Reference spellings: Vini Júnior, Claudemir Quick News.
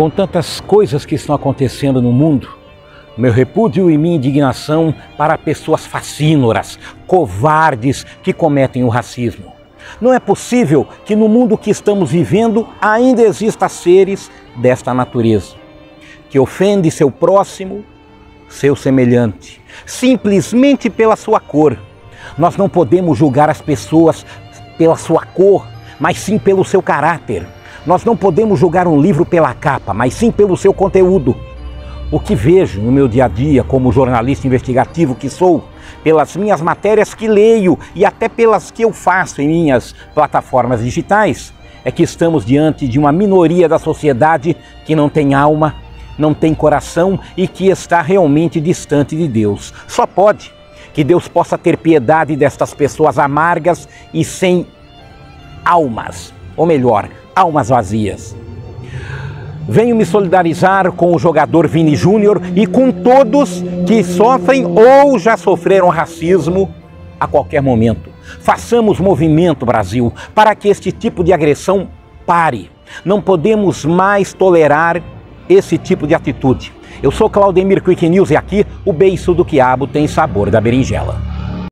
Com tantas coisas que estão acontecendo no mundo, meu repúdio e minha indignação para pessoas facínoras, covardes que cometem o racismo. Não é possível que no mundo que estamos vivendo ainda exista seres desta natureza, que ofende seu próximo, seu semelhante, simplesmente pela sua cor. Nós não podemos julgar as pessoas pela sua cor, mas sim pelo seu caráter. Nós não podemos julgar um livro pela capa, mas sim pelo seu conteúdo. O que vejo no meu dia a dia, como jornalista investigativo que sou, pelas minhas matérias que leio e até pelas que eu faço em minhas plataformas digitais, é que estamos diante de uma minoria da sociedade que não tem alma, não tem coração e que está realmente distante de Deus. Só pode que Deus possa ter piedade destas pessoas amargas e sem almas, ou melhor, almas vazias. Venho me solidarizar com o jogador Vini Júnior e com todos que sofrem ou já sofreram racismo a qualquer momento. Façamos movimento, Brasil, para que este tipo de agressão pare. Não podemos mais tolerar esse tipo de atitude. Eu sou Claudemir Quick News e aqui o beiço do quiabo tem sabor da berinjela.